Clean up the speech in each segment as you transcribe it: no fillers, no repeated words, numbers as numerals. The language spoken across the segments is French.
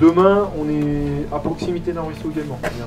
Demain, on est à proximité d'un ruisseau également. Bien.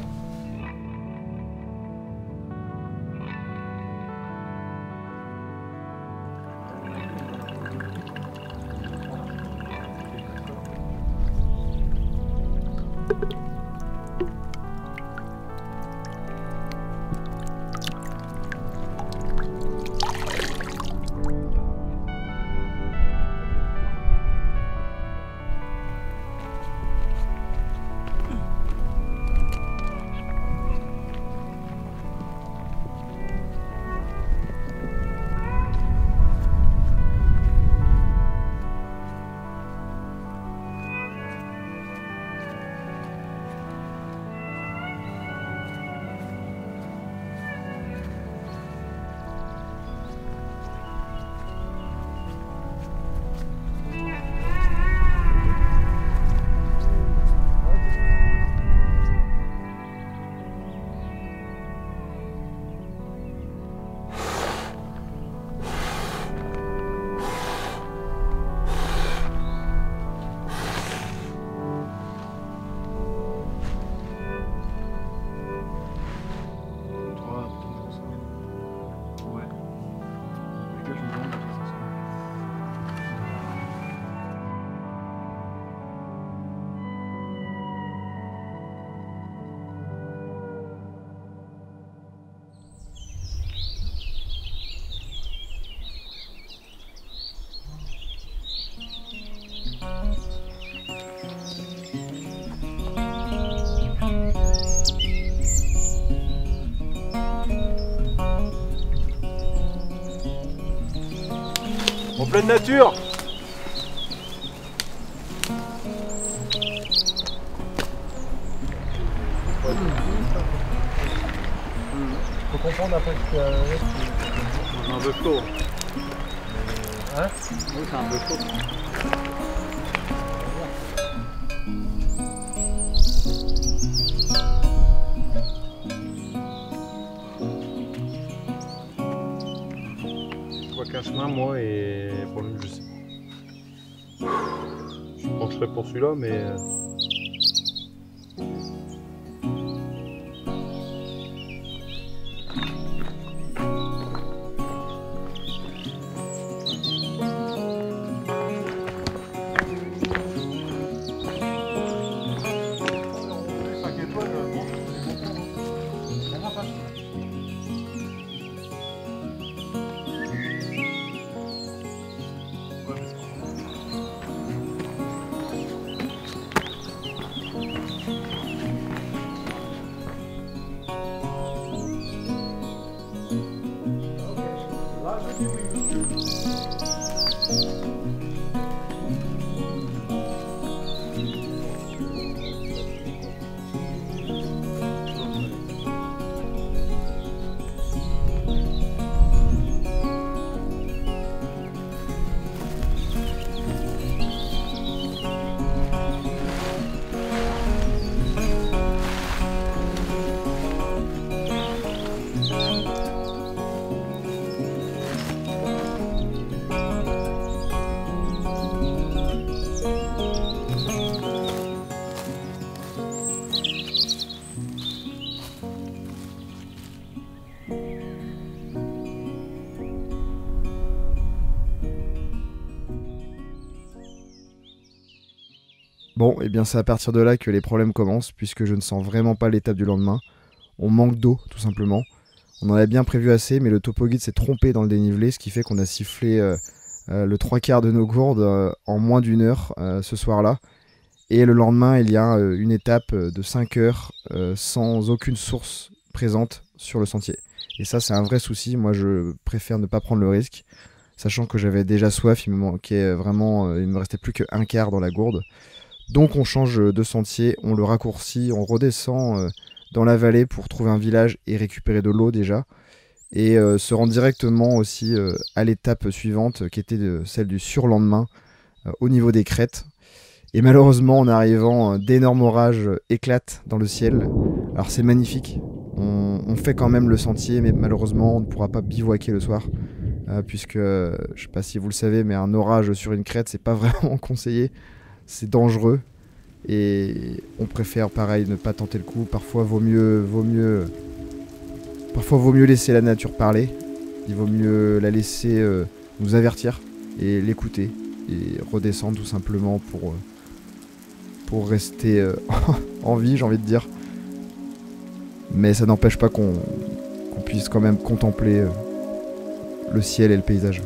En pleine nature. Faut comprendre après ce qu'il y a. C'est un peu chaud. Hein? Oui, c'est un peu chaud. Je vois qu'un chemin, moi, et pour lui, je sais pas. Je me pencherai pour celui-là, mais... Bon, et eh bien c'est à partir de là que les problèmes commencent, puisque je ne sens vraiment pas l'étape du lendemain. On manque d'eau, tout simplement. On en avait bien prévu assez, mais le topo guide s'est trompé dans le dénivelé, ce qui fait qu'on a sifflé le 3/4 de nos gourdes en moins d'une heure ce soir-là. Et le lendemain, il y a une étape de 5 heures sans aucune source présente sur le sentier. Et ça, c'est un vrai souci. Moi, je préfère ne pas prendre le risque, sachant que j'avais déjà soif. Il me manquait vraiment, il ne me restait plus qu'un quart dans la gourde. Donc on change de sentier, on le raccourcit, on redescend dans la vallée pour trouver un village et récupérer de l'eau déjà. Et se rend directement aussi à l'étape suivante qui était celle du surlendemain au niveau des crêtes. Et malheureusement en arrivant, d'énormes orages éclatent dans le ciel. Alors c'est magnifique, on fait quand même le sentier mais malheureusement on ne pourra pas bivouaquer le soir. Puisque, je ne sais pas si vous le savez mais un orage sur une crête c'est pas vraiment conseillé. C'est dangereux Et on préfère pareil ne pas tenter le coup. Parfois vaut mieux laisser la nature parler. Il vaut mieux la laisser nous avertir et l'écouter. Et redescendre tout simplement pour rester en vie, j'ai envie de dire. Mais ça n'empêche pas qu'on puisse quand même contempler le ciel et le paysage.